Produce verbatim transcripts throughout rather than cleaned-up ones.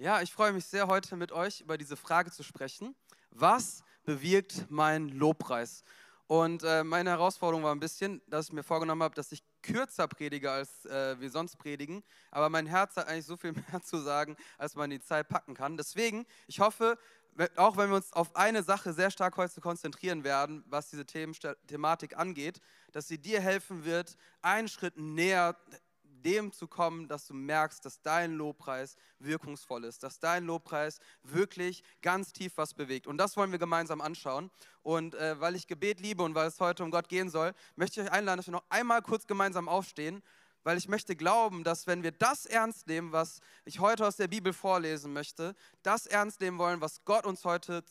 Ja, ich freue mich sehr, heute mit euch über diese Frage zu sprechen. Was bewirkt mein Lobpreis? Und äh, meine Herausforderung war ein bisschen, dass ich mir vorgenommen habe, dass ich kürzer predige, als äh, wir sonst predigen. Aber mein Herz hat eigentlich so viel mehr zu sagen, als man die Zeit packen kann. Deswegen, ich hoffe, auch wenn wir uns auf eine Sache sehr stark heute konzentrieren werden, was diese Themen, Thematik angeht, dass sie dir helfen wird, einen Schritt näher dem zu kommen, dass du merkst, dass dein Lobpreis wirkungsvoll ist, dass dein Lobpreis wirklich ganz tief was bewegt. Und das wollen wir gemeinsam anschauen. Und äh, weil ich Gebet liebe und weil es heute um Gott gehen soll, möchte ich euch einladen, dass wir noch einmal kurz gemeinsam aufstehen, weil ich möchte glauben, dass wenn wir das ernst nehmen, was ich heute aus der Bibel vorlesen möchte, das ernst nehmen wollen, was Gott uns heute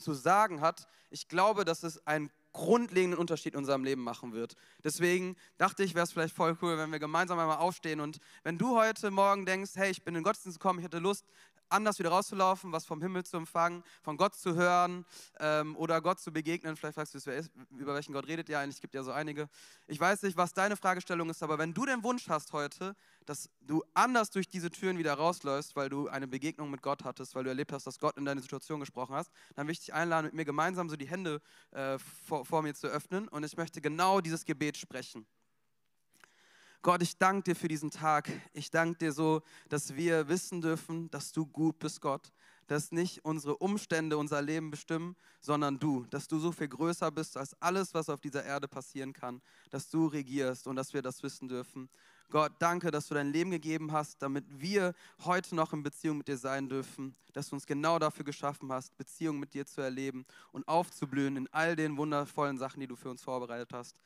zu sagen hat, ich glaube, dass es ein grundlegenden Unterschied in unserem Leben machen wird. Deswegen dachte ich, wäre es vielleicht voll cool, wenn wir gemeinsam einmal aufstehen. Und wenn du heute Morgen denkst, hey, ich bin in den Gottesdienst gekommen, ich hatte Lust, anders wieder rauszulaufen, was vom Himmel zu empfangen, von Gott zu hören ähm, oder Gott zu begegnen. Vielleicht fragst du dich, wer ist, über welchen Gott redet ihr eigentlich? Es gibt ja so einige. Ich weiß nicht, was deine Fragestellung ist, aber wenn du den Wunsch hast heute, dass du anders durch diese Türen wieder rausläufst, weil du eine Begegnung mit Gott hattest, weil du erlebt hast, dass Gott in deine Situation gesprochen hast, dann will ich dich einladen, mit mir gemeinsam so die Hände äh, vor, vor mir zu öffnen. Und ich möchte genau dieses Gebet sprechen. Gott, ich danke dir für diesen Tag. Ich danke dir so, dass wir wissen dürfen, dass du gut bist, Gott. Dass nicht unsere Umstände unser Leben bestimmen, sondern du. Dass du so viel größer bist als alles, was auf dieser Erde passieren kann. Dass du regierst und dass wir das wissen dürfen. Gott, danke, dass du dein Leben gegeben hast, damit wir heute noch in Beziehung mit dir sein dürfen. Dass du uns genau dafür geschaffen hast, Beziehung mit dir zu erleben und aufzublühen in all den wundervollen Sachen, die du für uns vorbereitet hast.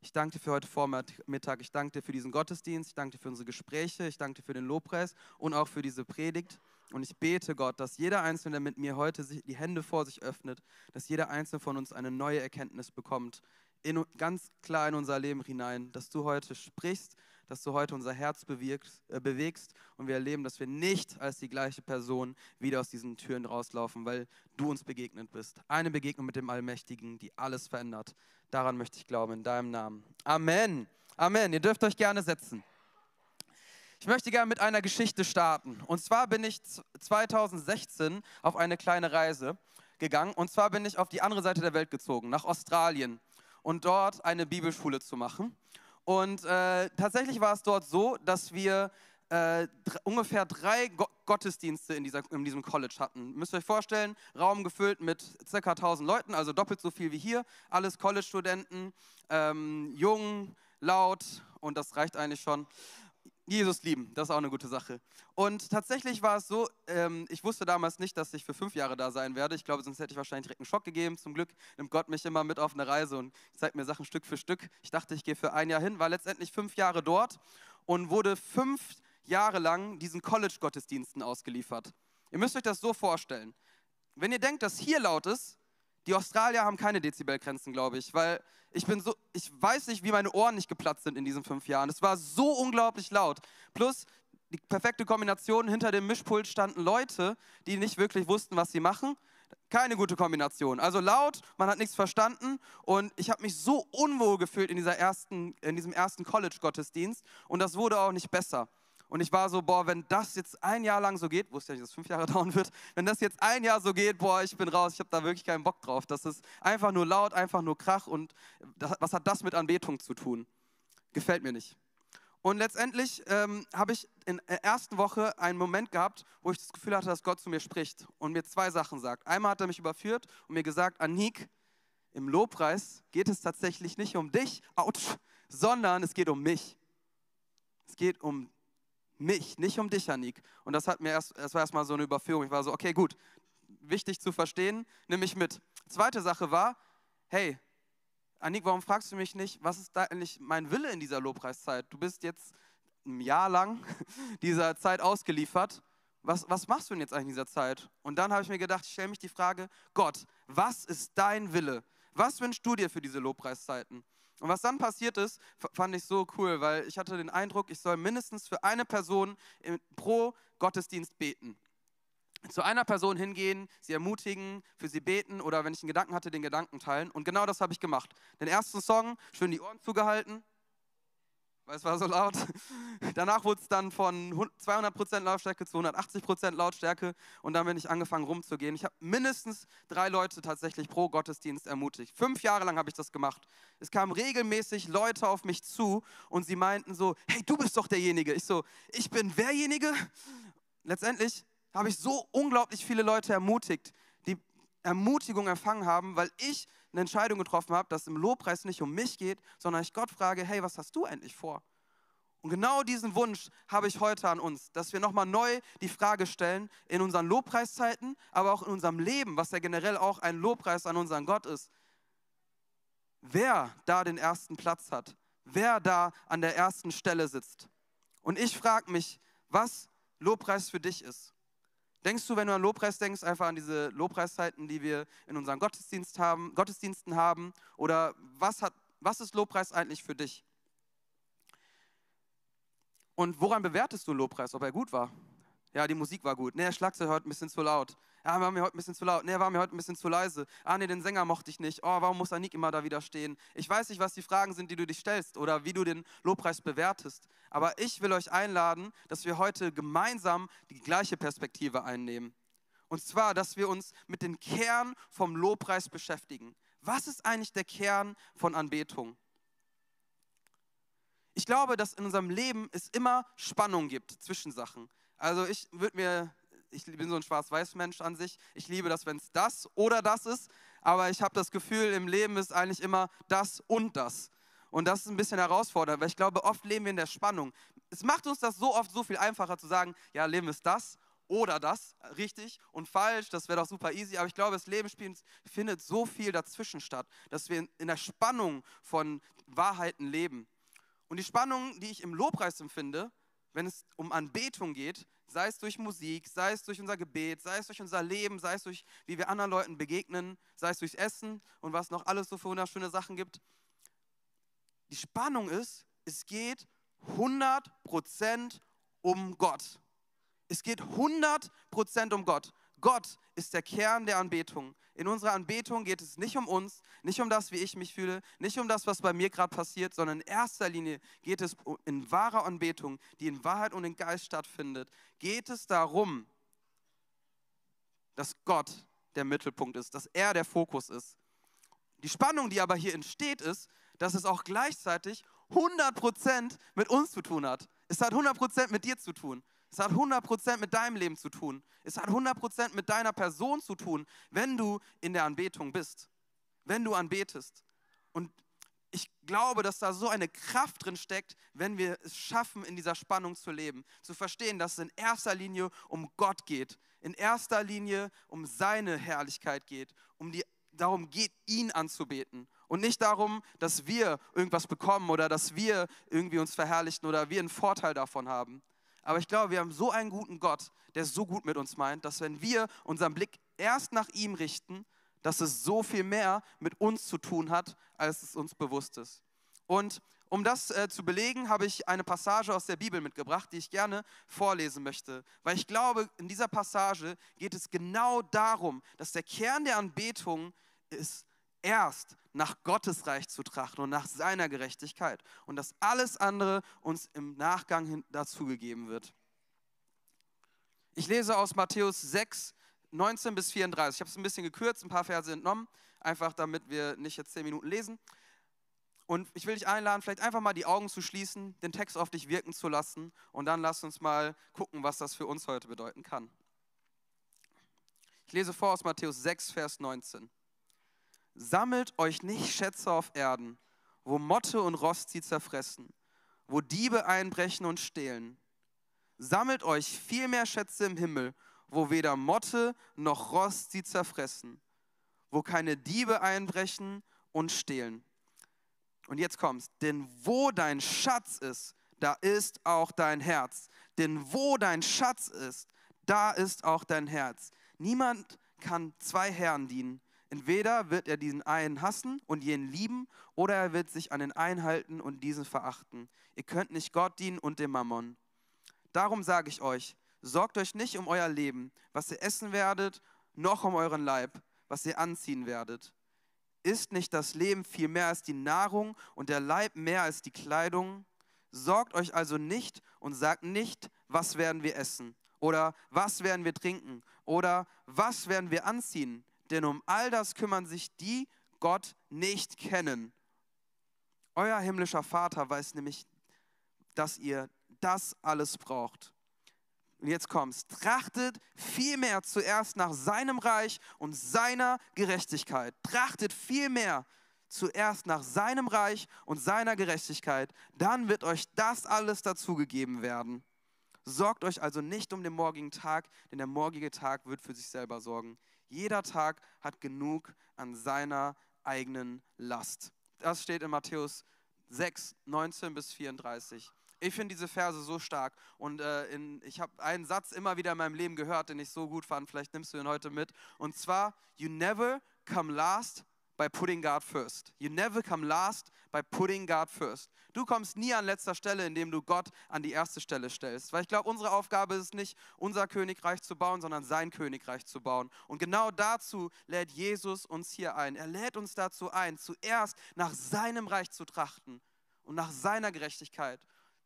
Ich danke dir für heute Vormittag, ich danke dir für diesen Gottesdienst, ich danke dir für unsere Gespräche, ich danke dir für den Lobpreis und auch für diese Predigt. Und ich bete, Gott, dass jeder Einzelne mit mir heute die Hände vor sich öffnet, dass jeder Einzelne von uns eine neue Erkenntnis bekommt, in, ganz klar in unser Leben hinein, dass du heute sprichst, dass du heute unser Herz bewirkst, äh, bewegst und wir erleben, dass wir nicht als die gleiche Person wieder aus diesen Türen rauslaufen, weil du uns begegnet bist. Eine Begegnung mit dem Allmächtigen, die alles verändert. Daran möchte ich glauben, in deinem Namen. Amen. Amen. Ihr dürft euch gerne setzen. Ich möchte gerne mit einer Geschichte starten. Und zwar bin ich zwanzig sechzehn auf eine kleine Reise gegangen. Und zwar bin ich auf die andere Seite der Welt gezogen, nach Australien. Und dort eine Bibelschule zu machen. Und äh, tatsächlich war es dort so, dass wir Äh, ungefähr drei Go Gottesdienste in, dieser, in diesem College hatten. Müsst ihr euch vorstellen, Raum gefüllt mit ca. tausend Leuten, also doppelt so viel wie hier. Alles College-Studenten, ähm, jung, laut und das reicht eigentlich schon. Jesus lieben, das ist auch eine gute Sache. Und tatsächlich war es so, ähm, ich wusste damals nicht, dass ich für fünf Jahre da sein werde. Ich glaube, sonst hätte ich wahrscheinlich direkt einen Schock gegeben. Zum Glück nimmt Gott mich immer mit auf eine Reise und zeigt mir Sachen Stück für Stück. Ich dachte, ich gehe für ein Jahr hin, war letztendlich fünf Jahre dort und wurde fünf jahrelang diesen College-Gottesdiensten ausgeliefert. Ihr müsst euch das so vorstellen. Wenn ihr denkt, dass hier laut ist, die Australier haben keine Dezibelgrenzen, glaube ich, weil ich bin so, ich weiß nicht, wie meine Ohren nicht geplatzt sind in diesen fünf Jahren. Es war so unglaublich laut. Plus die perfekte Kombination, hinter dem Mischpult standen Leute, die nicht wirklich wussten, was sie machen. Keine gute Kombination. Also laut, man hat nichts verstanden und ich habe mich so unwohl gefühlt in, dieser ersten, in diesem ersten College-Gottesdienst und das wurde auch nicht besser. Und ich war so, boah, wenn das jetzt ein Jahr lang so geht, wusste ja nicht, dass es fünf Jahre dauern wird, wenn das jetzt ein Jahr so geht, boah, ich bin raus, ich habe da wirklich keinen Bock drauf. Das ist einfach nur laut, einfach nur Krach und das, was hat das mit Anbetung zu tun? Gefällt mir nicht. Und letztendlich ähm, habe ich in der ersten Woche einen Moment gehabt, wo ich das Gefühl hatte, dass Gott zu mir spricht und mir zwei Sachen sagt. Einmal hat er mich überführt und mir gesagt, Anik, im Lobpreis geht es tatsächlich nicht um dich, ouch, sondern es geht um mich. Es geht um mich, nicht um dich, Anik. Und das hat mir erst, das war erstmal so eine Überführung. Ich war so, okay, gut, wichtig zu verstehen, nimm mich mit. Zweite Sache war, hey, Anik, warum fragst du mich nicht, was ist da eigentlich mein Wille in dieser Lobpreiszeit? Du bist jetzt ein Jahr lang dieser Zeit ausgeliefert. Was, was machst du denn jetzt eigentlich in dieser Zeit? Und dann habe ich mir gedacht, ich stelle mich die Frage, Gott, was ist dein Wille? Was wünschst du dir für diese Lobpreiszeiten? Und was dann passiert ist, fand ich so cool, weil ich hatte den Eindruck, ich soll mindestens für eine Person pro Gottesdienst beten. Zu einer Person hingehen, sie ermutigen, für sie beten oder wenn ich einen Gedanken hatte, den Gedanken teilen. Und genau das habe ich gemacht. Den ersten Song, schön die Ohren zugehalten. weil es war so laut. Danach wurde es dann von zweihundert Prozent Lautstärke zu hundertachtzig Prozent Lautstärke und dann bin ich angefangen rumzugehen. Ich habe mindestens drei Leute tatsächlich pro Gottesdienst ermutigt. Fünf Jahre lang habe ich das gemacht. Es kamen regelmäßig Leute auf mich zu und sie meinten so, hey, du bist doch derjenige. Ich so, ich bin werjenige? Letztendlich habe ich so unglaublich viele Leute ermutigt, die Ermutigung empfangen haben, weil ich eine Entscheidung getroffen habe, dass im Lobpreis nicht um mich geht, sondern ich Gott frage, hey, was hast du endlich vor? Und genau diesen Wunsch habe ich heute an uns, dass wir nochmal neu die Frage stellen, in unseren Lobpreiszeiten, aber auch in unserem Leben, was ja generell auch ein Lobpreis an unseren Gott ist, wer da den ersten Platz hat, wer da an der ersten Stelle sitzt. Und ich frage mich, was Lobpreis für dich ist. Denkst du, wenn du an Lobpreis denkst, einfach an diese Lobpreiszeiten, die wir in unseren Gottesdienst haben, Gottesdiensten haben? Oder was, hat, was ist Lobpreis eigentlich für dich? Und woran bewertest du Lobpreis, ob er gut war? Ja, die Musik war gut. Nee, der Schlagzeug war heute ein bisschen zu laut. Ja, war mir heute ein bisschen zu laut. Nee, war mir heute ein bisschen zu leise. Ah, nee, den Sänger mochte ich nicht. Oh, warum muss Anik immer da wieder stehen? Ich weiß nicht, was die Fragen sind, die du dich stellst oder wie du den Lobpreis bewertest. Aber ich will euch einladen, dass wir heute gemeinsam die gleiche Perspektive einnehmen. Und zwar, dass wir uns mit dem Kern vom Lobpreis beschäftigen. Was ist eigentlich der Kern von Anbetung? Ich glaube, dass in unserem Leben es immer Spannung gibt zwischen Sachen. Also ich würde mir, ich bin so ein Schwarz-Weiß-Mensch an sich, ich liebe das, wenn es das oder das ist, aber ich habe das Gefühl, im Leben ist eigentlich immer das und das. Und das ist ein bisschen herausfordernd, weil ich glaube, oft leben wir in der Spannung. Es macht uns das so oft so viel einfacher zu sagen, ja, Leben ist das oder das, richtig und falsch, das wäre doch super easy, aber ich glaube, das Leben findet so viel dazwischen statt, dass wir in der Spannung von Wahrheiten leben. Und die Spannung, die ich im Lobpreis empfinde, wenn es um Anbetung geht, sei es durch Musik, sei es durch unser Gebet, sei es durch unser Leben, sei es durch, wie wir anderen Leuten begegnen, sei es durch Essen und was noch alles so für wunderschöne Sachen gibt. Die Spannung ist, es geht hundert Prozent um Gott. Es geht hundert Prozent um Gott. Gott ist der Kern der Anbetung. In unserer Anbetung geht es nicht um uns, nicht um das, wie ich mich fühle, nicht um das, was bei mir gerade passiert, sondern in erster Linie geht es in wahrer Anbetung, die in Wahrheit und in Geist stattfindet, geht es darum, dass Gott der Mittelpunkt ist, dass er der Fokus ist. Die Spannung, die aber hier entsteht, ist, dass es auch gleichzeitig hundert Prozent mit uns zu tun hat. Es hat hundert Prozent mit dir zu tun. Es hat hundert Prozent mit deinem Leben zu tun. Es hat hundert Prozent mit deiner Person zu tun, wenn du in der Anbetung bist, wenn du anbetest. Und ich glaube, dass da so eine Kraft drin steckt, wenn wir es schaffen, in dieser Spannung zu leben, zu verstehen, dass es in erster Linie um Gott geht, in erster Linie um seine Herrlichkeit geht, um die, darum geht, ihn anzubeten. Und nicht darum, dass wir irgendwas bekommen oder dass wir irgendwie uns verherrlichen oder wir einen Vorteil davon haben. Aber ich glaube, wir haben so einen guten Gott, der so gut mit uns meint, dass wenn wir unseren Blick erst nach ihm richten, dass es so viel mehr mit uns zu tun hat, als es uns bewusst ist. Und um das äh, zu belegen, habe ich eine Passage aus der Bibel mitgebracht, die ich gerne vorlesen möchte. Weil ich glaube, in dieser Passage geht es genau darum, dass der Kern der Anbetung ist, erst nach Gottes Reich zu trachten und nach seiner Gerechtigkeit und dass alles andere uns im Nachgang dazugegeben wird. Ich lese aus Matthäus sechs, neunzehn bis vierunddreißig. Ich habe es ein bisschen gekürzt, ein paar Verse entnommen, einfach damit wir nicht jetzt zehn Minuten lesen. Und ich will dich einladen, vielleicht einfach mal die Augen zu schließen, den Text auf dich wirken zu lassen und dann lass uns mal gucken, was das für uns heute bedeuten kann. Ich lese vor aus Matthäus sechs, Vers neunzehn. Sammelt euch nicht Schätze auf Erden, wo Motte und Rost sie zerfressen, wo Diebe einbrechen und stehlen. Sammelt euch vielmehr Schätze im Himmel, wo weder Motte noch Rost sie zerfressen, wo keine Diebe einbrechen und stehlen. Und jetzt kommt's, denn wo dein Schatz ist, da ist auch dein Herz. Denn wo dein Schatz ist, da ist auch dein Herz. Niemand kann zwei Herren dienen. Entweder wird er diesen einen hassen und jenen lieben, oder er wird sich an den einen halten und diesen verachten. Ihr könnt nicht Gott dienen und dem Mammon. Darum sage ich euch, sorgt euch nicht um euer Leben, was ihr essen werdet, noch um euren Leib, was ihr anziehen werdet. Ist nicht das Leben viel mehr als die Nahrung und der Leib mehr als die Kleidung? Sorgt euch also nicht und sagt nicht, was werden wir essen oder was werden wir trinken oder was werden wir anziehen, denn um all das kümmern sich die Gott nicht kennen. Euer himmlischer Vater weiß nämlich, dass ihr das alles braucht. Und jetzt kommt's. Trachtet vielmehr zuerst nach seinem Reich und seiner Gerechtigkeit. Trachtet vielmehr zuerst nach seinem Reich und seiner Gerechtigkeit. Dann wird euch das alles dazugegeben werden. Sorgt euch also nicht um den morgigen Tag, denn der morgige Tag wird für sich selber sorgen. Jeder Tag hat genug an seiner eigenen Last. Das steht in Matthäus sechs, neunzehn bis vierunddreißig. Ich finde diese Verse so stark und äh, in, ich habe einen Satz immer wieder in meinem Leben gehört, den ich so gut fand, vielleicht nimmst du ihn heute mit. Und zwar, you never come last by putting God first. You never come last by putting God first. Du kommst nie an letzter Stelle, indem du Gott an die erste Stelle stellst. Weil ich glaube, unsere Aufgabe ist nicht, unser Königreich zu bauen, sondern sein Königreich zu bauen. Und genau dazu lädt Jesus uns hier ein. Er lädt uns dazu ein, zuerst nach seinem Reich zu trachten und nach seiner Gerechtigkeit.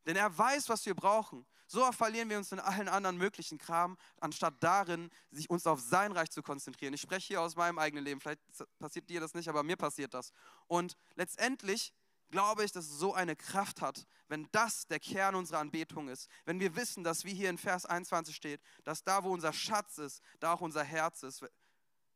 Denn er weiß, was wir brauchen. So oft verlieren wir uns in allen anderen möglichen Kram, anstatt darin, sich uns auf sein Reich zu konzentrieren. Ich spreche hier aus meinem eigenen Leben. Vielleicht passiert dir das nicht, aber mir passiert das. Und letztendlich glaube ich, dass es so eine Kraft hat, wenn das der Kern unserer Anbetung ist. Wenn wir wissen, dass wie hier in Vers einundzwanzig steht, dass da, wo unser Schatz ist, da auch unser Herz ist.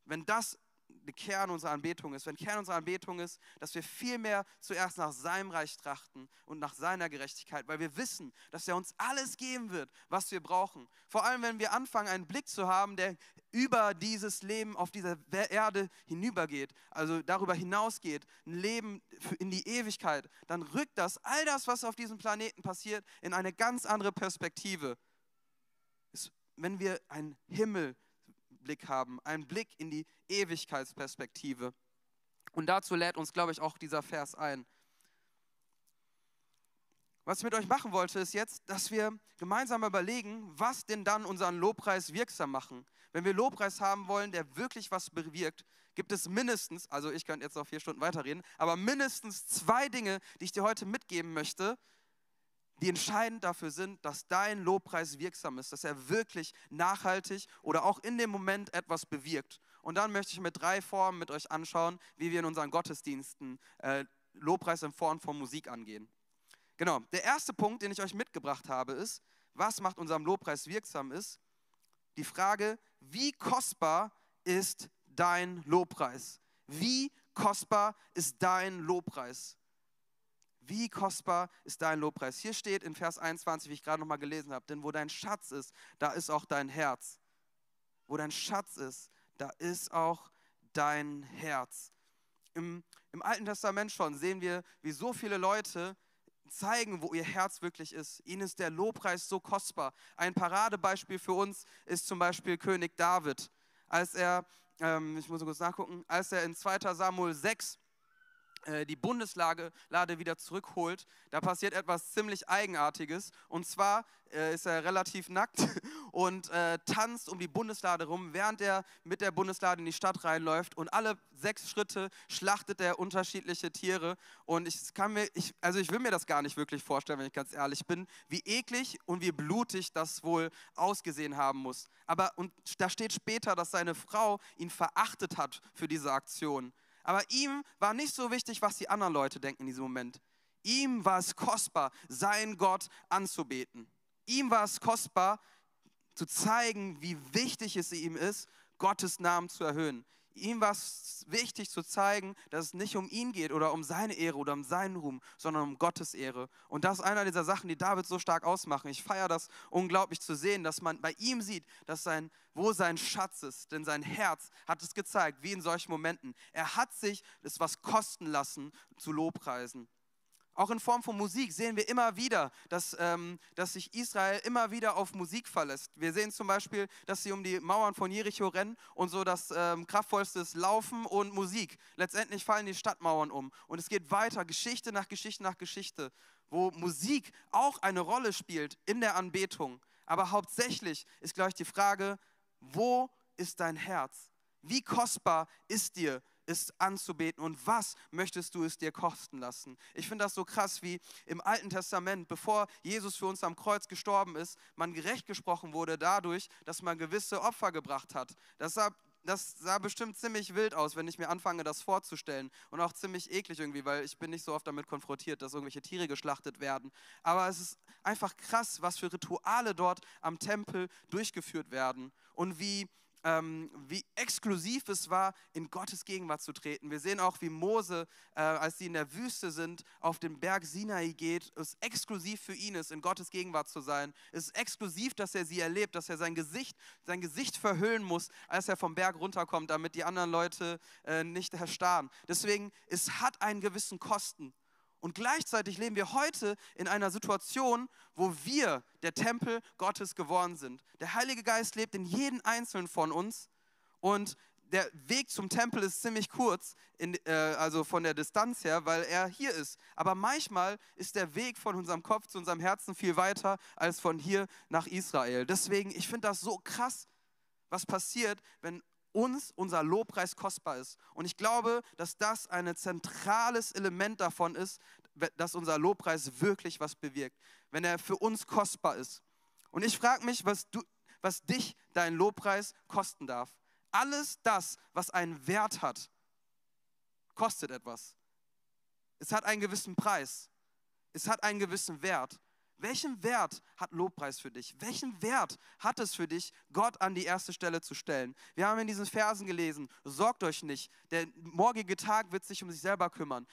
Wenn das der Kern unserer Anbetung ist, wenn Kern unserer Anbetung ist, dass wir vielmehr zuerst nach seinem Reich trachten und nach seiner Gerechtigkeit, weil wir wissen, dass er uns alles geben wird, was wir brauchen. Vor allem, wenn wir anfangen, einen Blick zu haben, der über dieses Leben auf dieser Erde hinübergeht, also darüber hinausgeht, ein Leben in die Ewigkeit, dann rückt das, all das, was auf diesem Planeten passiert, in eine ganz andere Perspektive. Wenn wir einen Himmel Blick haben, einen Blick in die Ewigkeitsperspektive. Und dazu lädt uns, glaube ich, auch dieser Vers ein. Was ich mit euch machen wollte, ist jetzt, dass wir gemeinsam überlegen, was denn dann unseren Lobpreis wirksam machen. Wenn wir Lobpreis haben wollen, der wirklich was bewirkt, gibt es mindestens, also ich könnte jetzt noch vier Stunden weiterreden, aber mindestens zwei Dinge, die ich dir heute mitgeben möchte, die entscheidend dafür sind, dass dein Lobpreis wirksam ist, dass er wirklich nachhaltig oder auch in dem Moment etwas bewirkt. Und dann möchte ich mit drei Formen mit euch anschauen, wie wir in unseren Gottesdiensten äh, Lobpreis in Form von Musik angehen. Genau, der erste Punkt, den ich euch mitgebracht habe, ist, was macht unserem Lobpreis wirksam ist, die Frage, wie kostbar ist dein Lobpreis? Wie kostbar ist dein Lobpreis? Wie kostbar ist dein Lobpreis? Hier steht in Vers einundzwanzig, wie ich gerade nochmal gelesen habe, denn wo dein Schatz ist, da ist auch dein Herz. Wo dein Schatz ist, da ist auch dein Herz. Im, im Alten Testament schon sehen wir, wie so viele Leute zeigen, wo ihr Herz wirklich ist. Ihnen ist der Lobpreis so kostbar. Ein Paradebeispiel für uns ist zum Beispiel König David. Als er, ähm, ich muss nur kurz nachgucken, als er in zweiter Samuel sechs die Bundeslade wieder zurückholt, da passiert etwas ziemlich Eigenartiges. Und zwar äh, ist er relativ nackt und äh, tanzt um die Bundeslade rum, während er mit der Bundeslade in die Stadt reinläuft. Und alle sechs Schritte schlachtet er unterschiedliche Tiere. Und ich kann mir, ich, also ich will mir das gar nicht wirklich vorstellen, wenn ich ganz ehrlich bin, wie eklig und wie blutig das wohl ausgesehen haben muss. Aber und da steht später, dass seine Frau ihn verachtet hat für diese Aktion. Aber ihm war nicht so wichtig, was die anderen Leute denken in diesem Moment. Ihm war es kostbar, seinen Gott anzubeten. Ihm war es kostbar, zu zeigen, wie wichtig es ihm ist, Gottes Namen zu erhöhen. Ihm war es wichtig zu zeigen, dass es nicht um ihn geht oder um seine Ehre oder um seinen Ruhm, sondern um Gottes Ehre. Und das ist einer dieser Sachen, die David so stark ausmachen. Ich feiere das unglaublich zu sehen, dass man bei ihm sieht, dass sein, wo sein Schatz ist. Denn sein Herz hat es gezeigt, wie in solchen Momenten. Er hat sich das was kosten lassen zu Lobpreisen. Auch in Form von Musik sehen wir immer wieder, dass, ähm, dass sich Israel immer wieder auf Musik verlässt. Wir sehen zum Beispiel, dass sie um die Mauern von Jericho rennen und so das ähm, kraftvollste ist Laufen und Musik. Letztendlich fallen die Stadtmauern um und es geht weiter, Geschichte nach Geschichte nach Geschichte, wo Musik auch eine Rolle spielt in der Anbetung. Aber hauptsächlich ist, glaube ich, die Frage, wo ist dein Herz? Wie kostbar ist dir es anzubeten und was möchtest du es dir kosten lassen? Ich finde das so krass, wie im Alten Testament, bevor Jesus für uns am Kreuz gestorben ist, man gerecht gesprochen wurde dadurch, dass man gewisse Opfer gebracht hat. Das hat Das sah bestimmt ziemlich wild aus, wenn ich mir anfange, das vorzustellen. Und auch ziemlich eklig irgendwie, weil ich bin nicht so oft damit konfrontiert, dass irgendwelche Tiere geschlachtet werden. Aber es ist einfach krass, was für Rituale dort am Tempel durchgeführt werden. Und wie, ähm, wie exklusiv es war, in Gottes Gegenwart zu treten. Wir sehen auch, wie Mose, äh, als sie in der Wüste sind, auf den Berg Sinai geht. Es exklusiv für ihn ist, in Gottes Gegenwart zu sein. Es ist exklusiv, dass er sie erlebt, dass er sein Gesicht, sein Gesicht verhüllen muss, als er vom Berg runterkommt, damit die anderen Leute äh, nicht erstarren. Deswegen, es hat einen gewissen Kosten. Und gleichzeitig leben wir heute in einer Situation, wo wir der Tempel Gottes geworden sind. Der Heilige Geist lebt in jedem Einzelnen von uns und der Weg zum Tempel ist ziemlich kurz, in, äh, also von der Distanz her, weil er hier ist. Aber manchmal ist der Weg von unserem Kopf zu unserem Herzen viel weiter als von hier nach Israel. Deswegen, ich finde das so krass, was passiert, wenn uns unser Lobpreis kostbar ist. Und ich glaube, dass das ein zentrales Element davon ist, dass unser Lobpreis wirklich was bewirkt, wenn er für uns kostbar ist. Und ich frage mich, was, du, was dich dein Lobpreis kosten darf. Alles das, was einen Wert hat, kostet etwas. Es hat einen gewissen Preis. Es hat einen gewissen Wert. Welchen Wert hat Lobpreis für dich? Welchen Wert hat es für dich, Gott an die erste Stelle zu stellen? Wir haben in diesen Versen gelesen, sorgt euch nicht, der morgige Tag wird sich um sich selber kümmern.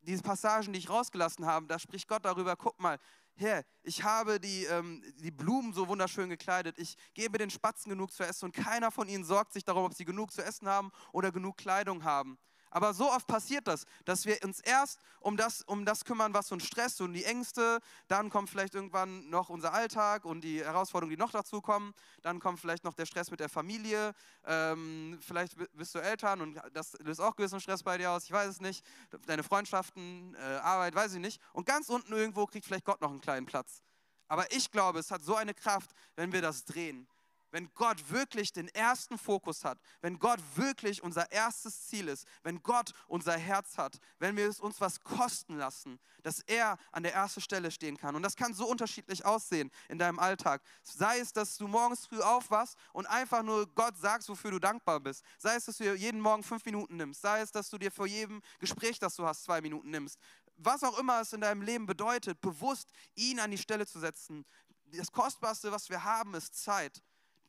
Diese Passagen, die ich rausgelassen habe, da spricht Gott darüber, guck mal, Herr, ich habe die, ähm, die Blumen so wunderschön gekleidet, ich gebe den Spatzen genug zu essen und keiner von ihnen sorgt sich darum, ob sie genug zu essen haben oder genug Kleidung haben. Aber so oft passiert das, dass wir uns erst um das, um das kümmern, was uns stresst und die Ängste, dann kommt vielleicht irgendwann noch unser Alltag und die Herausforderungen, die noch dazu kommen, dann kommt vielleicht noch der Stress mit der Familie, ähm, vielleicht bist du Eltern und das löst auch gewissen Stress bei dir aus, ich weiß es nicht, deine Freundschaften, äh, Arbeit, weiß ich nicht. Und ganz unten irgendwo kriegt vielleicht Gott noch einen kleinen Platz. Aber ich glaube, es hat so eine Kraft, wenn wir das drehen. Wenn Gott wirklich den ersten Fokus hat, wenn Gott wirklich unser erstes Ziel ist, wenn Gott unser Herz hat, wenn wir es uns was kosten lassen, dass er an der ersten Stelle stehen kann. Und das kann so unterschiedlich aussehen in deinem Alltag. Sei es, dass du morgens früh aufwachst und einfach nur Gott sagst, wofür du dankbar bist. Sei es, dass du dir jeden Morgen fünf Minuten nimmst. Sei es, dass du dir vor jedem Gespräch, das du hast, zwei Minuten nimmst. Was auch immer es in deinem Leben bedeutet, bewusst ihn an die Stelle zu setzen. Das Kostbarste, was wir haben, ist Zeit.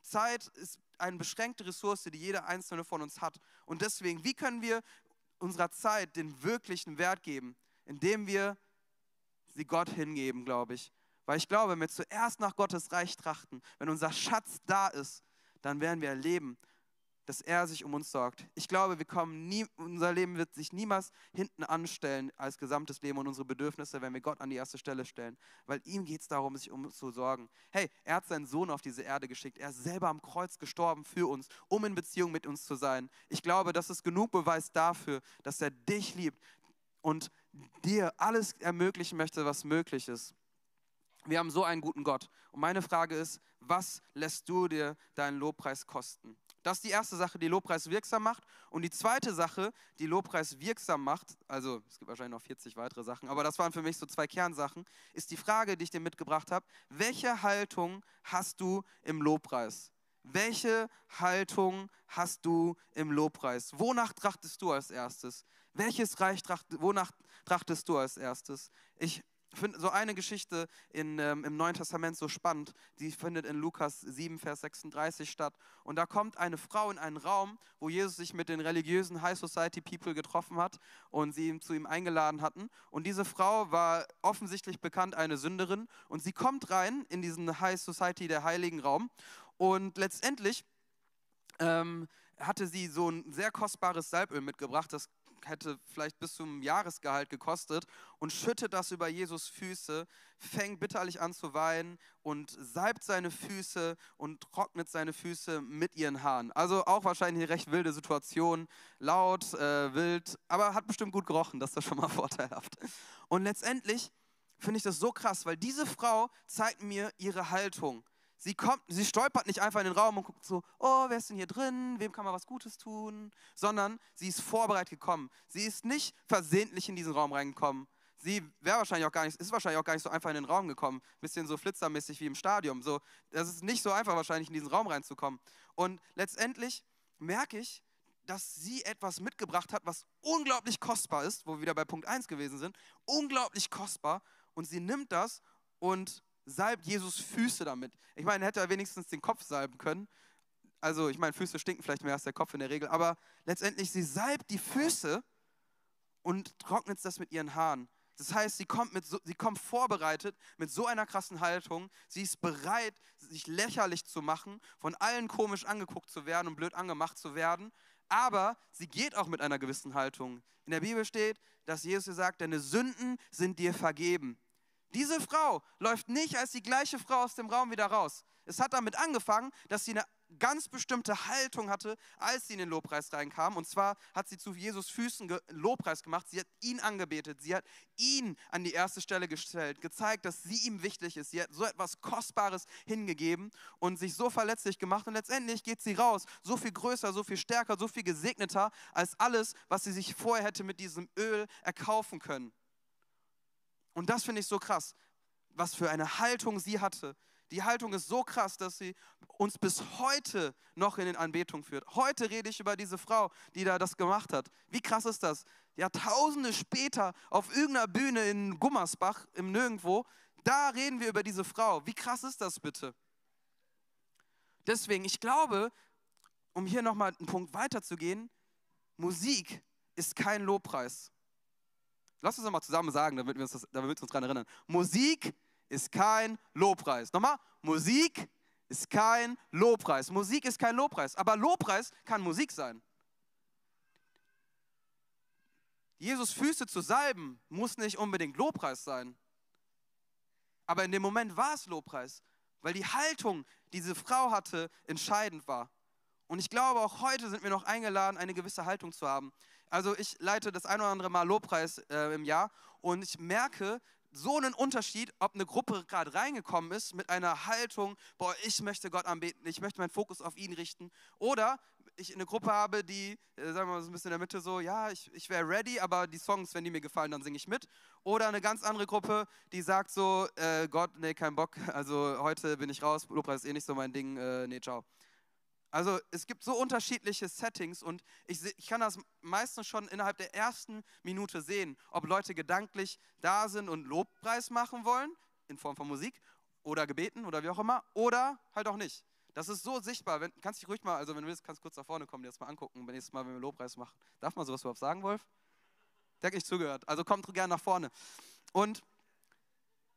Zeit ist eine beschränkte Ressource, die jeder Einzelne von uns hat. Und deswegen, wie können wir unserer Zeit den wirklichen Wert geben? Indem wir sie Gott hingeben, glaube ich. Weil ich glaube, wenn wir zuerst nach Gottes Reich trachten, wenn unser Schatz da ist, dann werden wir erleben, dass er sich um uns sorgt. Ich glaube, wir kommen nie, unser Leben wird sich niemals hinten anstellen als gesamtes Leben und unsere Bedürfnisse, wenn wir Gott an die erste Stelle stellen. Weil ihm geht es darum, sich um uns zu sorgen. Hey, er hat seinen Sohn auf diese Erde geschickt. Er ist selber am Kreuz gestorben für uns, um in Beziehung mit uns zu sein. Ich glaube, das ist genug Beweis dafür, dass er dich liebt und dir alles ermöglichen möchte, was möglich ist. Wir haben so einen guten Gott. Und meine Frage ist, was lässt du dir deinen Lobpreis kosten? Das ist die erste Sache, die Lobpreis wirksam macht. Und die zweite Sache, die Lobpreis wirksam macht, also es gibt wahrscheinlich noch vierzig weitere Sachen, aber das waren für mich so zwei Kernsachen, ist die Frage, die ich dir mitgebracht habe, welche Haltung hast du im Lobpreis? Welche Haltung hast du im Lobpreis? Wonach trachtest du als erstes? Welches Reich tracht, wonach trachtest du als erstes? Ich Ich finde so eine Geschichte in, ähm, im Neuen Testament so spannend, die findet in Lukas sieben, Vers sechsunddreißig statt. Und da kommt eine Frau in einen Raum, wo Jesus sich mit den religiösen High Society People getroffen hat und sie zu ihm eingeladen hatten. Und diese Frau war offensichtlich bekannt, eine Sünderin. Und sie kommt rein in diesen High Society, der heiligen Raum. Und letztendlich ähm, hatte sie so ein sehr kostbares Salböl mitgebracht, das hätte vielleicht bis zum Jahresgehalt gekostet und schüttet das über Jesus' Füße, fängt bitterlich an zu weinen und salbt seine Füße und trocknet seine Füße mit ihren Haaren. Also auch wahrscheinlich eine recht wilde Situation, laut, äh, wild, aber hat bestimmt gut gerochen, das ist ja schon mal vorteilhaft. Und letztendlich finde ich das so krass, weil diese Frau zeigt mir ihre Haltung. Sie kommt, sie stolpert nicht einfach in den Raum und guckt so, oh, wer ist denn hier drin, wem kann man was Gutes tun, sondern sie ist vorbereitet gekommen. Sie ist nicht versehentlich in diesen Raum reingekommen. Sie wäre wahrscheinlich auch gar nicht, ist wahrscheinlich auch gar nicht so einfach in den Raum gekommen. Ein bisschen so flitzermäßig wie im Stadion. So, das ist nicht so einfach wahrscheinlich, in diesen Raum reinzukommen. Und letztendlich merke ich, dass sie etwas mitgebracht hat, was unglaublich kostbar ist, wo wir wieder bei Punkt eins gewesen sind, unglaublich kostbar. Und sie nimmt das und salbt Jesus Füße damit. Ich meine, hätte er wenigstens den Kopf salben können. Also ich meine, Füße stinken vielleicht mehr als der Kopf in der Regel, aber letztendlich, sie salbt die Füße und trocknet das mit ihren Haaren. Das heißt, sie kommt, mit so, sie kommt vorbereitet mit so einer krassen Haltung. Sie ist bereit, sich lächerlich zu machen, von allen komisch angeguckt zu werden und blöd angemacht zu werden. Aber sie geht auch mit einer gewissen Haltung. In der Bibel steht, dass Jesus sagt, deine Sünden sind dir vergeben. Diese Frau läuft nicht als die gleiche Frau aus dem Raum wieder raus. Es hat damit angefangen, dass sie eine ganz bestimmte Haltung hatte, als sie in den Lobpreis reinkam. Und zwar hat sie zu Jesus Füßen Lobpreis gemacht. Sie hat ihn angebetet. Sie hat ihn an die erste Stelle gestellt, gezeigt, dass sie ihm wichtig ist. Sie hat so etwas Kostbares hingegeben und sich so verletzlich gemacht. Und letztendlich geht sie raus, so viel größer, so viel stärker, so viel gesegneter als alles, was sie sich vorher hätte mit diesem Öl erkaufen können. Und das finde ich so krass, was für eine Haltung sie hatte. Die Haltung ist so krass, dass sie uns bis heute noch in den Anbetung führt. Heute rede ich über diese Frau, die da das gemacht hat. Wie krass ist das? Jahrtausende später auf irgendeiner Bühne in Gummersbach, im Nirgendwo, da reden wir über diese Frau. Wie krass ist das bitte? Deswegen, ich glaube, um hier nochmal einen Punkt weiterzugehen, Musik ist kein Lobpreis. Lass uns das mal zusammen sagen, damit wir uns, das, damit wir uns daran erinnern. Musik ist kein Lobpreis. Nochmal, Musik ist kein Lobpreis. Musik ist kein Lobpreis, aber Lobpreis kann Musik sein. Jesus Füße zu salben, muss nicht unbedingt Lobpreis sein. Aber in dem Moment war es Lobpreis, weil die Haltung, die diese Frau hatte, entscheidend war. Und ich glaube, auch heute sind wir noch eingeladen, eine gewisse Haltung zu haben. Also ich leite das ein oder andere Mal Lobpreis äh, im Jahr und ich merke so einen Unterschied, ob eine Gruppe gerade reingekommen ist mit einer Haltung, boah, ich möchte Gott anbeten, ich möchte meinen Fokus auf ihn richten. Oder ich eine Gruppe habe, die, äh, sagen wir mal so ein bisschen in der Mitte so, ja, ich, ich wäre ready, aber die Songs, wenn die mir gefallen, dann singe ich mit. Oder eine ganz andere Gruppe, die sagt so, äh, Gott, nee, kein Bock, also heute bin ich raus, Lobpreis ist eh nicht so mein Ding, äh, nee, ciao. Also es gibt so unterschiedliche Settings und ich, ich kann das meistens schon innerhalb der ersten Minute sehen, ob Leute gedanklich da sind und Lobpreis machen wollen, in Form von Musik oder Gebeten oder wie auch immer, oder halt auch nicht. Das ist so sichtbar. Wenn, kannst dich ruhig mal, also wenn du willst, kannst du kurz nach vorne kommen, dir das mal angucken, beim nächsten Mal, wenn wir Lobpreis machen. Darf man sowas überhaupt sagen, Wolf? Der hat nicht zugehört, also kommt gerne nach vorne. Und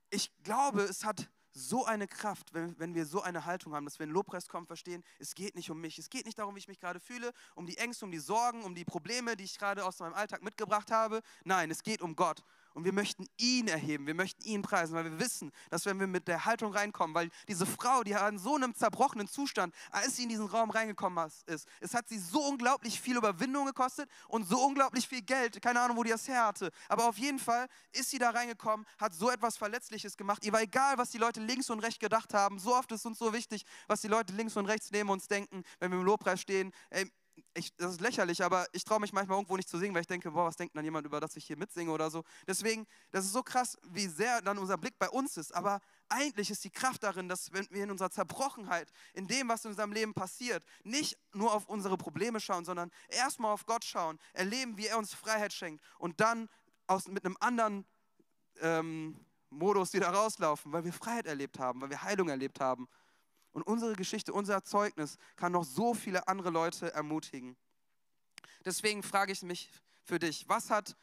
ich glaube, es hat so eine Kraft, wenn, wenn wir so eine Haltung haben, dass wir in Lobpreis kommen, verstehen, es geht nicht um mich, es geht nicht darum, wie ich mich gerade fühle, um die Ängste, um die Sorgen, um die Probleme, die ich gerade aus meinem Alltag mitgebracht habe. Nein, es geht um Gott und wir möchten ihn erheben, wir möchten ihn preisen, weil wir wissen, dass wenn wir mit der Haltung reinkommen, weil diese Frau, die in so einem zerbrochenen Zustand, als sie in diesen Raum reingekommen ist, es hat sie so unglaublich viel Überwindung gekostet und so unglaublich viel Geld, keine Ahnung, wo die das her hatte, aber auf jeden Fall ist sie da reingekommen, hat so etwas Verletzliches gemacht, ihr war egal, was die Leute links und rechts gedacht haben, so oft ist uns so wichtig, was die Leute links und rechts neben uns denken, wenn wir im Lobpreis stehen, ey, Ich, das ist lächerlich, aber ich traue mich manchmal irgendwo nicht zu singen, weil ich denke, boah, was denkt dann jemand über, dass ich hier mitsinge oder so. Deswegen, das ist so krass, wie sehr dann unser Blick bei uns ist. Aber eigentlich ist die Kraft darin, dass wenn wir in unserer Zerbrochenheit, in dem, was in unserem Leben passiert, nicht nur auf unsere Probleme schauen, sondern erstmal auf Gott schauen, erleben, wie er uns Freiheit schenkt und dann aus, mit einem anderen ähm, Modus wieder rauslaufen, weil wir Freiheit erlebt haben, weil wir Heilung erlebt haben. Und unsere Geschichte, unser Zeugnis kann noch so viele andere Leute ermutigen. Deswegen frage ich mich für dich, was hat,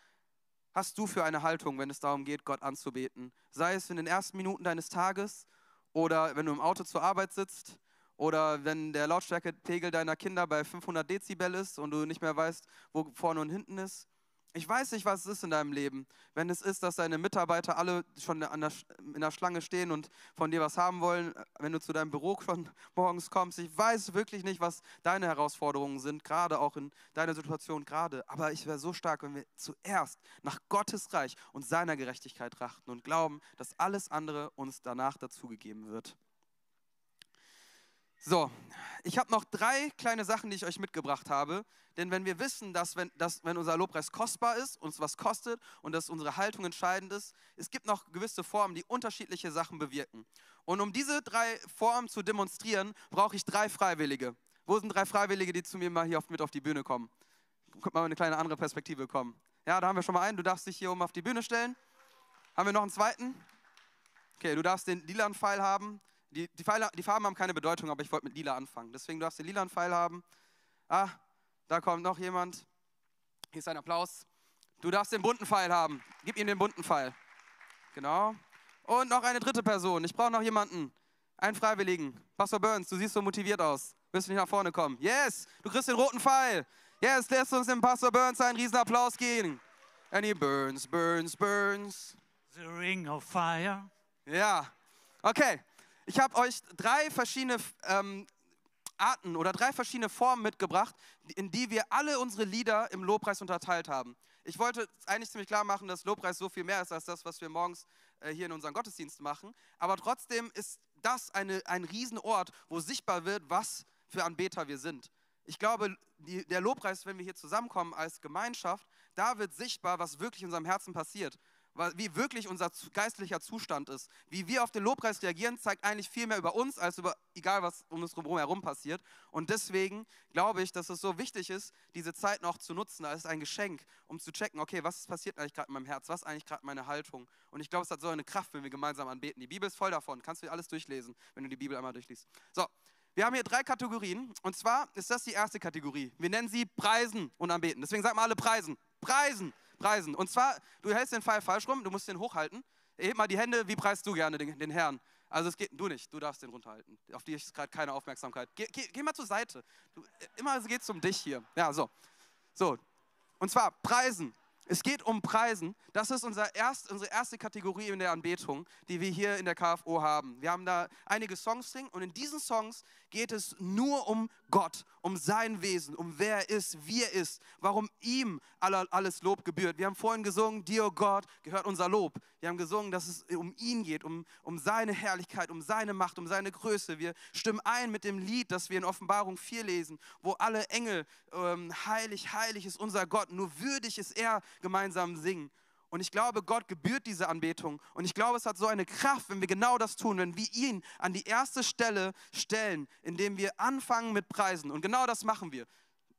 hast du für eine Haltung, wenn es darum geht, Gott anzubeten? Sei es in den ersten Minuten deines Tages oder wenn du im Auto zur Arbeit sitzt oder wenn der Lautstärkepegel deiner Kinder bei fünfhundert Dezibel ist und du nicht mehr weißt, wo vorne und hinten ist. Ich weiß nicht, was es ist in deinem Leben, wenn es ist, dass deine Mitarbeiter alle schon an der, in der Schlange stehen und von dir was haben wollen, wenn du zu deinem Büro schon morgens kommst. Ich weiß wirklich nicht, was deine Herausforderungen sind, gerade auch in deiner Situation gerade. Aber ich wäre so stark, wenn wir zuerst nach Gottes Reich und seiner Gerechtigkeit trachten und glauben, dass alles andere uns danach dazugegeben wird. So, ich habe noch drei kleine Sachen, die ich euch mitgebracht habe. Denn wenn wir wissen, dass wenn, dass, wenn unser Lobpreis kostbar ist, uns was kostet und dass unsere Haltung entscheidend ist, es gibt noch gewisse Formen, die unterschiedliche Sachen bewirken. Und um diese drei Formen zu demonstrieren, brauche ich drei Freiwillige. Wo sind drei Freiwillige, die zu mir mal hier auf, mit auf die Bühne kommen? Könnt mal eine kleine andere Perspektive kommen. Ja, da haben wir schon mal einen. Du darfst dich hier oben auf die Bühne stellen. Haben wir noch einen zweiten? Okay, du darfst den lilanen Pfeil haben. Die, die, Pfeile, die Farben haben keine Bedeutung, aber ich wollte mit lila anfangen. Deswegen darfst du den lilanen Pfeil haben. Ah, da kommt noch jemand. Hier ist ein Applaus. Du darfst den bunten Pfeil haben. Gib ihm den bunten Pfeil. Genau. Und noch eine dritte Person. Ich brauche noch jemanden. Einen Freiwilligen. Pastor Burns, du siehst so motiviert aus. Willst du nicht nach vorne kommen? Yes, du kriegst den roten Pfeil. Yes, lässt uns dem Pastor Burns einen riesen Applaus geben. And he burns, burns, burns. The ring of fire. Ja, okay. Ich habe euch drei verschiedene ähm, Arten oder drei verschiedene Formen mitgebracht, in die wir alle unsere Lieder im Lobpreis unterteilt haben. Ich wollte eigentlich ziemlich klar machen, dass Lobpreis so viel mehr ist als das, was wir morgens äh, hier in unseren Gottesdienst machen. Aber trotzdem ist das eine, ein Riesenort, wo sichtbar wird, was für Anbeter wir sind. Ich glaube, die, der Lobpreis, wenn wir hier zusammenkommen als Gemeinschaft, da wird sichtbar, was wirklich in unserem Herzen passiert. Wie wirklich unser geistlicher Zustand ist. Wie wir auf den Lobpreis reagieren, zeigt eigentlich viel mehr über uns, als über egal, was um uns herum passiert. Und deswegen glaube ich, dass es so wichtig ist, diese Zeit noch zu nutzen als ein Geschenk, um zu checken, okay, was passiert eigentlich gerade in meinem Herz, was ist eigentlich gerade meine Haltung. Und ich glaube, es hat so eine Kraft, wenn wir gemeinsam anbeten. Die Bibel ist voll davon, kannst du alles durchlesen, wenn du die Bibel einmal durchliest. So, wir haben hier drei Kategorien und zwar ist das die erste Kategorie. Wir nennen sie Preisen und Anbeten. Deswegen sagen wir alle Preisen, Preisen. Preisen. Und zwar, du hältst den Pfeil falsch rum, du musst den hochhalten. Heb mal die Hände, wie preist du gerne den, den Herrn? Also es geht, du nicht, du darfst den runterhalten. Auf dich ist gerade keine Aufmerksamkeit. Geh, geh, geh mal zur Seite. Du, immer geht es um dich hier. Ja, so. So. Und zwar Preisen. Es geht um Preisen. Das ist unser erst, unsere erste Kategorie in der Anbetung, die wir hier in der K F O haben. Wir haben da einige Songs singen und in diesen Songs geht es nur um Gott, um sein Wesen, um wer er ist, wie er ist, warum ihm alles Lob gebührt. Wir haben vorhin gesungen, dir, oh Gott, gehört unser Lob. Wir haben gesungen, dass es um ihn geht, um, um seine Herrlichkeit, um seine Macht, um seine Größe. Wir stimmen ein mit dem Lied, das wir in Offenbarung vier lesen, wo alle Engel, ähm, heilig, heilig ist unser Gott, nur würdig ist er, gemeinsam singen. Und ich glaube, Gott gebührt diese Anbetung. Und ich glaube, es hat so eine Kraft, wenn wir genau das tun, wenn wir ihn an die erste Stelle stellen, indem wir anfangen mit Preisen. Und genau das machen wir.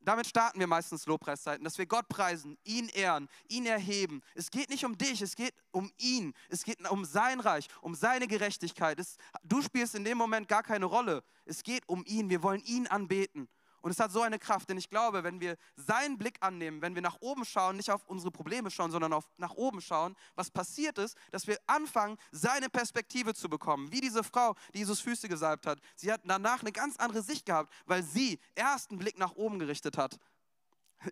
Damit starten wir meistens Lobpreiszeiten, dass wir Gott preisen, ihn ehren, ihn erheben. Es geht nicht um dich, es geht um ihn. Es geht um sein Reich, um seine Gerechtigkeit. Es, du spielst in dem Moment gar keine Rolle. Es geht um ihn, wir wollen ihn anbeten. Und es hat so eine Kraft, denn ich glaube, wenn wir seinen Blick annehmen, wenn wir nach oben schauen, nicht auf unsere Probleme schauen, sondern auf nach oben schauen, was passiert ist, dass wir anfangen, seine Perspektive zu bekommen. Wie diese Frau, die Jesus Füße gesalbt hat. Sie hat danach eine ganz andere Sicht gehabt, weil sie erst einen Blick nach oben gerichtet hat.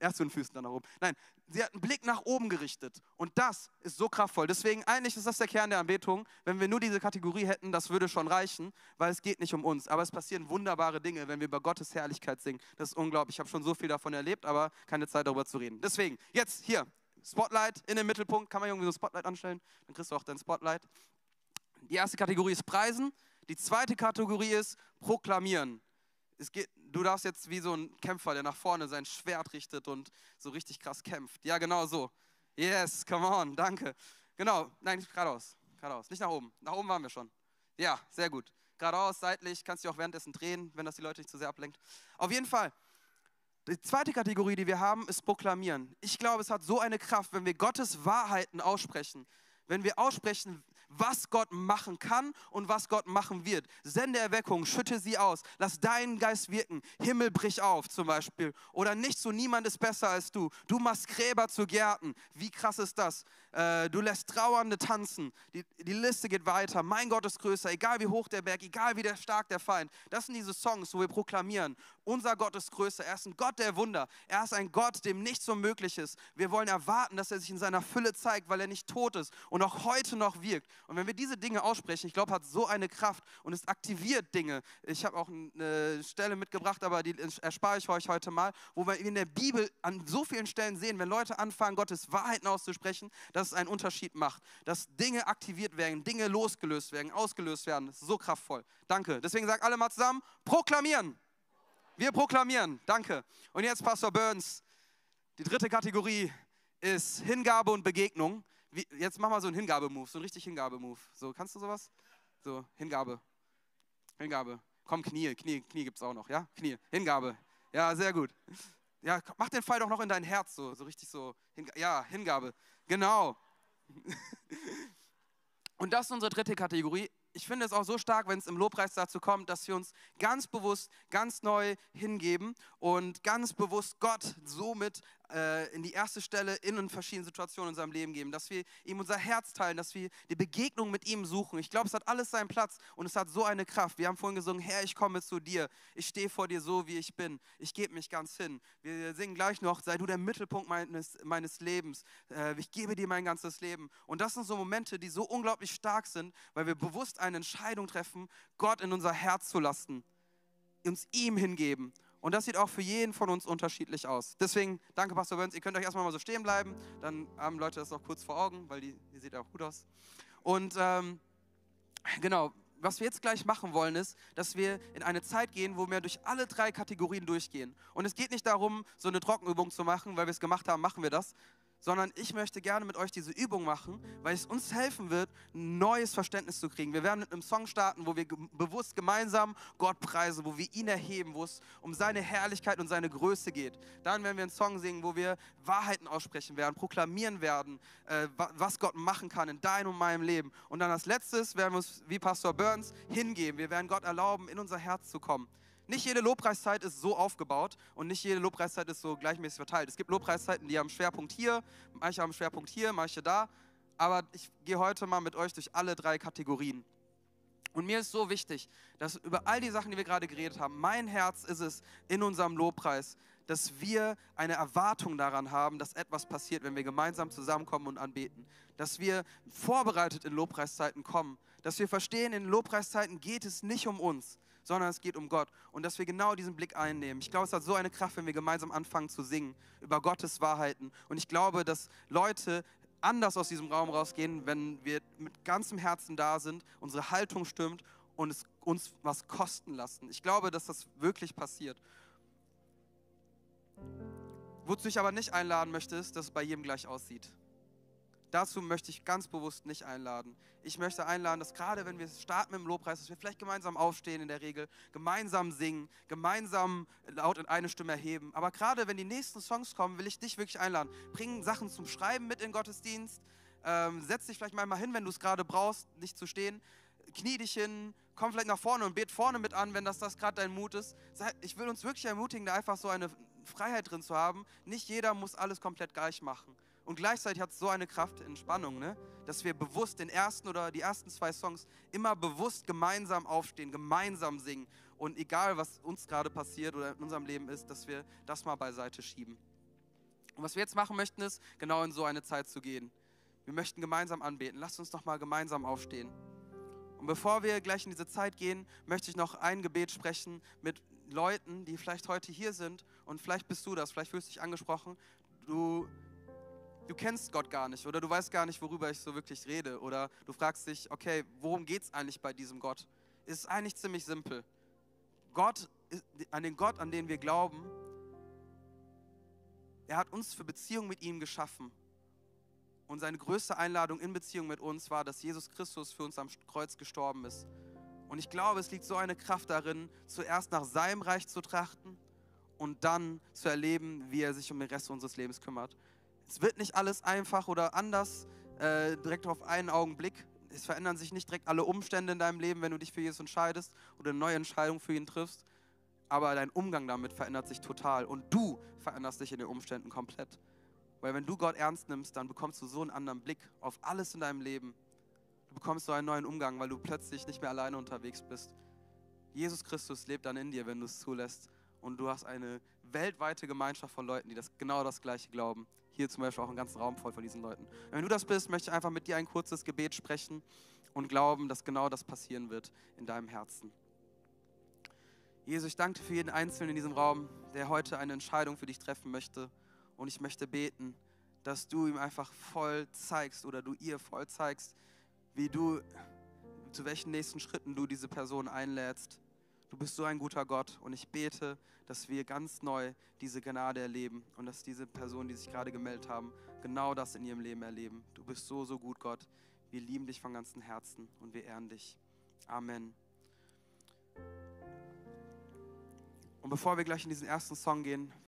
Erst zu den Füßen, dann nach oben. Nein, sie hat einen Blick nach oben gerichtet. Und das ist so kraftvoll. Deswegen, eigentlich ist das der Kern der Anbetung. Wenn wir nur diese Kategorie hätten, das würde schon reichen, weil es geht nicht um uns. Aber es passieren wunderbare Dinge, wenn wir über Gottes Herrlichkeit singen. Das ist unglaublich. Ich habe schon so viel davon erlebt, aber keine Zeit, darüber zu reden. Deswegen, jetzt hier, Spotlight in den Mittelpunkt. Kann man irgendwie so ein Spotlight anstellen? Dann kriegst du auch dein Spotlight. Die erste Kategorie ist Preisen. Die zweite Kategorie ist Proklamieren. Es geht, du darfst jetzt wie so ein Kämpfer, der nach vorne sein Schwert richtet und so richtig krass kämpft. Ja, genau so. Yes, come on, danke. Genau, nein, geradeaus, geradeaus, nicht nach oben. Nach oben waren wir schon. Ja, sehr gut. Geradeaus, seitlich, kannst du auch währenddessen drehen, wenn das die Leute nicht zu sehr ablenkt. Auf jeden Fall. Die zweite Kategorie, die wir haben, ist Proklamieren. Ich glaube, es hat so eine Kraft, wenn wir Gottes Wahrheiten aussprechen. Wenn wir aussprechen, was Gott machen kann und was Gott machen wird. Sende Erweckung, schütte sie aus, lass deinen Geist wirken, Himmel brich auf zum Beispiel. Oder nicht so, niemand ist besser als du. Du machst Gräber zu Gärten, wie krass ist das? Äh, du lässt Trauernde tanzen, die, die Liste geht weiter. Mein Gott ist größer, egal wie hoch der Berg, egal wie der stark der Feind. Das sind diese Songs, wo wir proklamieren, unser Gott ist größer, er ist ein Gott der Wunder. Er ist ein Gott, dem nichts unmöglich ist. Wir wollen erwarten, dass er sich in seiner Fülle zeigt, weil er nicht tot ist und auch heute noch wirkt. Und wenn wir diese Dinge aussprechen, ich glaube, hat so eine Kraft und es aktiviert Dinge. Ich habe auch eine Stelle mitgebracht, aber die erspare ich euch heute mal, wo wir in der Bibel an so vielen Stellen sehen, wenn Leute anfangen, Gottes Wahrheiten auszusprechen, dass dass es einen Unterschied macht, dass Dinge aktiviert werden, Dinge losgelöst werden, ausgelöst werden. Das ist so kraftvoll. Danke. Deswegen sagt alle mal zusammen, proklamieren. Wir proklamieren. Danke. Und jetzt Pastor Burns. Die dritte Kategorie ist Hingabe und Begegnung. Wie, jetzt mach mal so einen Hingabe-Move, so einen richtig Hingabe-Move. So, kannst du sowas? So, Hingabe. Hingabe. Komm, Knie, Knie, Knie gibt's auch noch, ja? Knie, Hingabe. Ja, sehr gut. Ja, mach den Pfeil doch noch in dein Herz, so, so richtig so. Hinga ja, Hingabe. Genau. Und das ist unsere dritte Kategorie. Ich finde es auch so stark, wenn es im Lobpreis dazu kommt, dass wir uns ganz bewusst, ganz neu hingeben und ganz bewusst Gott somit äh, in die erste Stelle in verschiedenen Situationen in unserem Leben geben, dass wir ihm unser Herz teilen, dass wir die Begegnung mit ihm suchen. Ich glaube, es hat alles seinen Platz und es hat so eine Kraft. Wir haben vorhin gesungen, Herr, ich komme zu dir, ich stehe vor dir so, wie ich bin, ich gebe mich ganz hin. Wir singen gleich noch, sei du der Mittelpunkt meines, meines Lebens, äh, ich gebe dir mein ganzes Leben. Und das sind so Momente, die so unglaublich stark sind, weil wir bewusst eine Entscheidung treffen, Gott in unser Herz zu lassen, uns ihm hingeben. Und das sieht auch für jeden von uns unterschiedlich aus. Deswegen, danke Pastor Burns, ihr könnt euch erstmal mal so stehen bleiben, dann haben Leute das noch kurz vor Augen, weil die, die sieht auch gut aus. Und ähm, genau, was wir jetzt gleich machen wollen, ist, dass wir in eine Zeit gehen, wo wir durch alle drei Kategorien durchgehen. Und es geht nicht darum, so eine Trockenübung zu machen, weil wir es gemacht haben, machen wir das, sondern ich möchte gerne mit euch diese Übung machen, weil es uns helfen wird, ein neues Verständnis zu kriegen. Wir werden mit einem Song starten, wo wir bewusst gemeinsam Gott preisen, wo wir ihn erheben, wo es um seine Herrlichkeit und seine Größe geht. Dann werden wir einen Song singen, wo wir Wahrheiten aussprechen werden, proklamieren werden, äh, was Gott machen kann in deinem und meinem Leben. Und dann als letztes werden wir uns, wie Pastor Burns, hingeben. Wir werden Gott erlauben, in unser Herz zu kommen. Nicht jede Lobpreiszeit ist so aufgebaut und nicht jede Lobpreiszeit ist so gleichmäßig verteilt. Es gibt Lobpreiszeiten, die haben Schwerpunkt hier, manche haben Schwerpunkt hier, manche da. Aber ich gehe heute mal mit euch durch alle drei Kategorien. Und mir ist so wichtig, dass über all die Sachen, die wir gerade geredet haben, mein Herz ist es in unserem Lobpreis, dass wir eine Erwartung daran haben, dass etwas passiert, wenn wir gemeinsam zusammenkommen und anbeten. Dass wir vorbereitet in Lobpreiszeiten kommen. Dass wir verstehen, in Lobpreiszeiten geht es nicht um uns, sondern es geht um Gott. Und dass wir genau diesen Blick einnehmen. Ich glaube, es hat so eine Kraft, wenn wir gemeinsam anfangen zu singen über Gottes Wahrheiten. Und ich glaube, dass Leute anders aus diesem Raum rausgehen, wenn wir mit ganzem Herzen da sind, unsere Haltung stimmt und es uns was kosten lassen. Ich glaube, dass das wirklich passiert. Wozu ich aber nicht einladen möchte, ist, dass es bei jedem gleich aussieht. Dazu möchte ich ganz bewusst nicht einladen. Ich möchte einladen, dass gerade wenn wir starten mit dem Lobpreis, dass wir vielleicht gemeinsam aufstehen in der Regel, gemeinsam singen, gemeinsam laut in eine Stimme erheben. Aber gerade wenn die nächsten Songs kommen, will ich dich wirklich einladen. Bring Sachen zum Schreiben mit in den Gottesdienst. Ähm, setz dich vielleicht mal hin, wenn du es gerade brauchst, nicht zu stehen. Knie dich hin, komm vielleicht nach vorne und bet vorne mit an, wenn das, das gerade dein Mut ist. Ich will uns wirklich ermutigen, da einfach so eine Freiheit drin zu haben. Nicht jeder muss alles komplett gleich machen. Und gleichzeitig hat es so eine Kraft in Spannung, ne? Dass wir bewusst den ersten oder die ersten zwei Songs immer bewusst gemeinsam aufstehen, gemeinsam singen. Und egal, was uns gerade passiert oder in unserem Leben ist, dass wir das mal beiseite schieben. Und was wir jetzt machen möchten, ist, genau in so eine Zeit zu gehen. Wir möchten gemeinsam anbeten. Lasst uns doch mal gemeinsam aufstehen. Und bevor wir gleich in diese Zeit gehen, möchte ich noch ein Gebet sprechen mit Leuten, die vielleicht heute hier sind. Und vielleicht bist du das, vielleicht fühlst du dich angesprochen. Du... Du kennst Gott gar nicht oder du weißt gar nicht, worüber ich so wirklich rede oder du fragst dich, okay, worum geht es eigentlich bei diesem Gott? Ist eigentlich ziemlich simpel. Gott, an den Gott, an den wir glauben, er hat uns für Beziehung mit ihm geschaffen. Und seine größte Einladung in Beziehung mit uns war, dass Jesus Christus für uns am Kreuz gestorben ist. Und ich glaube, es liegt so eine Kraft darin, zuerst nach seinem Reich zu trachten und dann zu erleben, wie er sich um den Rest unseres Lebens kümmert. Es wird nicht alles einfach oder anders, äh, direkt auf einen Augenblick. Es verändern sich nicht direkt alle Umstände in deinem Leben, wenn du dich für Jesus entscheidest oder eine neue Entscheidung für ihn triffst. Aber dein Umgang damit verändert sich total und du veränderst dich in den Umständen komplett. Weil wenn du Gott ernst nimmst, dann bekommst du so einen anderen Blick auf alles in deinem Leben. Du bekommst so einen neuen Umgang, weil du plötzlich nicht mehr alleine unterwegs bist. Jesus Christus lebt dann in dir, wenn du es zulässt. Und du hast eine weltweite Gemeinschaft von Leuten, die das genau das Gleiche glauben. Hier zum Beispiel auch einen ganzen Raum voll von diesen Leuten. Und wenn du das bist, möchte ich einfach mit dir ein kurzes Gebet sprechen und glauben, dass genau das passieren wird in deinem Herzen. Jesus, ich danke dir für jeden Einzelnen in diesem Raum, der heute eine Entscheidung für dich treffen möchte. Und ich möchte beten, dass du ihm einfach voll zeigst oder du ihr voll zeigst, wie du, zu welchen nächsten Schritten du diese Person einlädst. Du bist so ein guter Gott und ich bete, dass wir ganz neu diese Gnade erleben und dass diese Personen, die sich gerade gemeldet haben, genau das in ihrem Leben erleben. Du bist so, so gut, Gott. Wir lieben dich von ganzem Herzen und wir ehren dich. Amen. Und bevor wir gleich in diesen ersten Song gehen,